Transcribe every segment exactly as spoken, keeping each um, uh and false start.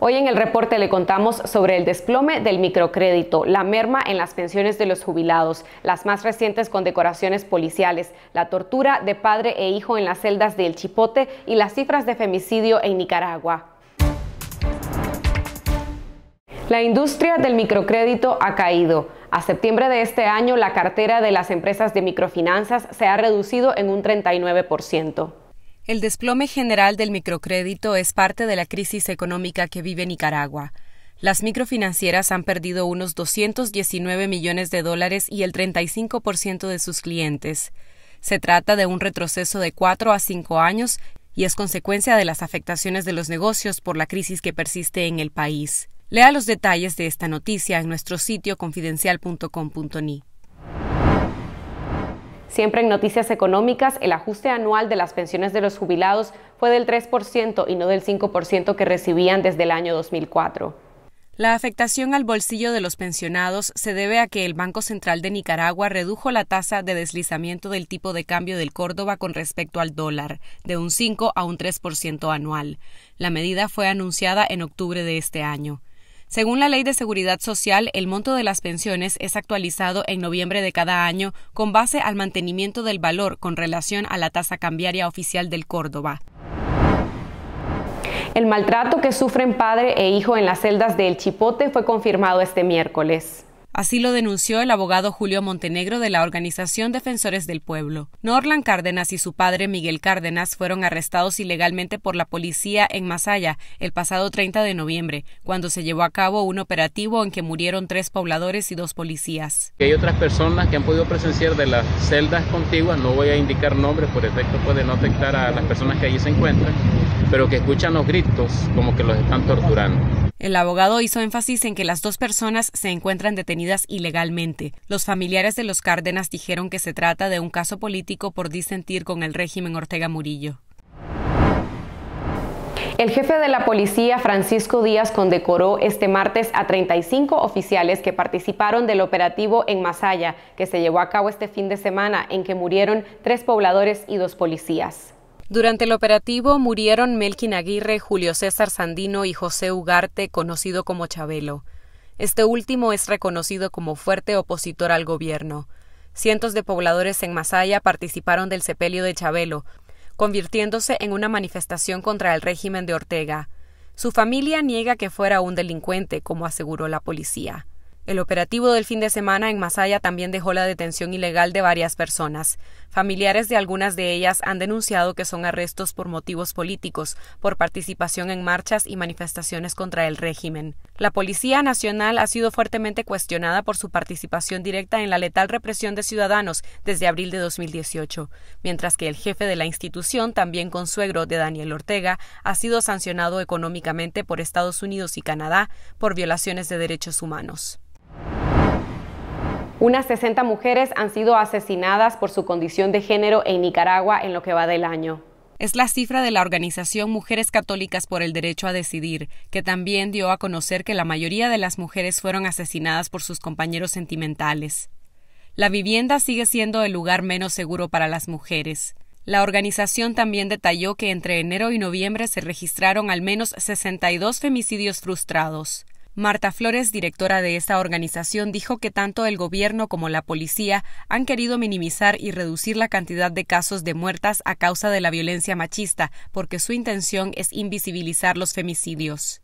Hoy en el reporte le contamos sobre el desplome del microcrédito, la merma en las pensiones de los jubilados, las más recientes condecoraciones policiales, la tortura de padre e hijo en las celdas del Chipote y las cifras de femicidio en Nicaragua. La industria del microcrédito ha caído. A septiembre de este año, la cartera de las empresas de microfinanzas se ha reducido en un treinta y nueve por ciento. El desplome general del microcrédito es parte de la crisis económica que vive Nicaragua. Las microfinancieras han perdido unos doscientos diecinueve millones de dólares y el treinta y cinco por ciento de sus clientes. Se trata de un retroceso de cuatro a cinco años y es consecuencia de las afectaciones de los negocios por la crisis que persiste en el país. Lea los detalles de esta noticia en nuestro sitio confidencial punto com punto ni. Siempre en noticias económicas, el ajuste anual de las pensiones de los jubilados fue del tres por ciento y no del cinco por ciento que recibían desde el año dos mil cuatro. La afectación al bolsillo de los pensionados se debe a que el Banco Central de Nicaragua redujo la tasa de deslizamiento del tipo de cambio del Córdoba con respecto al dólar, de un cinco por ciento a un tres por ciento anual. La medida fue anunciada en octubre de este año. Según la Ley de Seguridad Social, el monto de las pensiones es actualizado en noviembre de cada año con base al mantenimiento del valor con relación a la tasa cambiaria oficial del Córdoba. El maltrato que sufren padre e hijo en las celdas del Chipote fue confirmado este miércoles. Así lo denunció el abogado Julio Montenegro de la Organización Defensores del Pueblo. Norlan Cárdenas y su padre Miguel Cárdenas fueron arrestados ilegalmente por la policía en Masaya el pasado treinta de noviembre, cuando se llevó a cabo un operativo en que murieron tres pobladores y dos policías. Hay otras personas que han podido presenciar de las celdas contiguas, no voy a indicar nombres por efecto pues, de no afectar a las personas que allí se encuentran, pero que escuchan los gritos como que los están torturando. El abogado hizo énfasis en que las dos personas se encuentran detenidas ilegalmente. Los familiares de los Cárdenas dijeron que se trata de un caso político por disentir con el régimen Ortega Murillo. El jefe de la policía, Francisco Díaz, condecoró este martes a treinta y cinco oficiales que participaron del operativo en Masaya, que se llevó a cabo este fin de semana, en que murieron tres pobladores y dos policías. Durante el operativo murieron Melkin Aguirre, Julio César Sandino y José Ugarte, conocido como Chabelo. Este último es reconocido como fuerte opositor al gobierno. Cientos de pobladores en Masaya participaron del sepelio de Chabelo, convirtiéndose en una manifestación contra el régimen de Ortega. Su familia niega que fuera un delincuente, como aseguró la policía. El operativo del fin de semana en Masaya también dejó la detención ilegal de varias personas. Familiares de algunas de ellas han denunciado que son arrestos por motivos políticos, por participación en marchas y manifestaciones contra el régimen. La Policía Nacional ha sido fuertemente cuestionada por su participación directa en la letal represión de ciudadanos desde abril de dos mil dieciocho, mientras que el jefe de la institución, también consuegro de Daniel Ortega, ha sido sancionado económicamente por Estados Unidos y Canadá por violaciones de derechos humanos. Unas sesenta mujeres han sido asesinadas por su condición de género en Nicaragua en lo que va del año. Es la cifra de la organización Mujeres Católicas por el Derecho a Decidir, que también dio a conocer que la mayoría de las mujeres fueron asesinadas por sus compañeros sentimentales. La vivienda sigue siendo el lugar menos seguro para las mujeres. La organización también detalló que entre enero y noviembre se registraron al menos sesenta y dos femicidios frustrados. Marta Flores, directora de esta organización, dijo que tanto el gobierno como la policía han querido minimizar y reducir la cantidad de casos de muertas a causa de la violencia machista, porque su intención es invisibilizar los femicidios.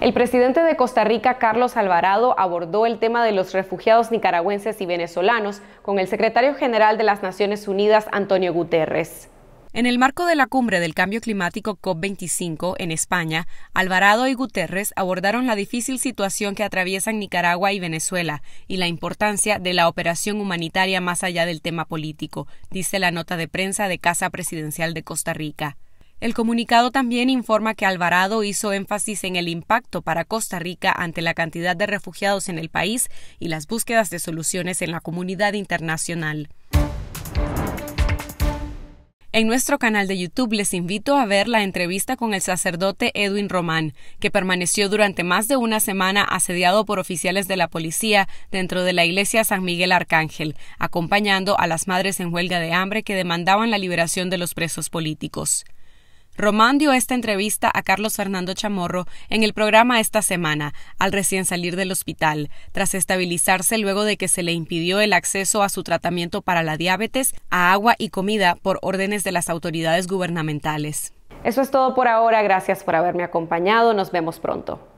El presidente de Costa Rica, Carlos Alvarado, abordó el tema de los refugiados nicaragüenses y venezolanos con el secretario general de las Naciones Unidas, Antonio Guterres. En el marco de la cumbre del cambio climático COP veinticinco en España, Alvarado y Guterres abordaron la difícil situación que atraviesan Nicaragua y Venezuela y la importancia de la operación humanitaria más allá del tema político, dice la nota de prensa de Casa Presidencial de Costa Rica. El comunicado también informa que Alvarado hizo énfasis en el impacto para Costa Rica ante la cantidad de refugiados en el país y las búsquedas de soluciones en la comunidad internacional. En nuestro canal de YouTube les invito a ver la entrevista con el sacerdote Edwin Román, que permaneció durante más de una semana asediado por oficiales de la policía dentro de la iglesia San Miguel Arcángel, acompañando a las madres en huelga de hambre que demandaban la liberación de los presos políticos. Román dio esta entrevista a Carlos Fernando Chamorro en el programa esta semana, al recién salir del hospital, tras estabilizarse luego de que se le impidió el acceso a su tratamiento para la diabetes, a agua y comida por órdenes de las autoridades gubernamentales. Eso es todo por ahora. Gracias por haberme acompañado. Nos vemos pronto.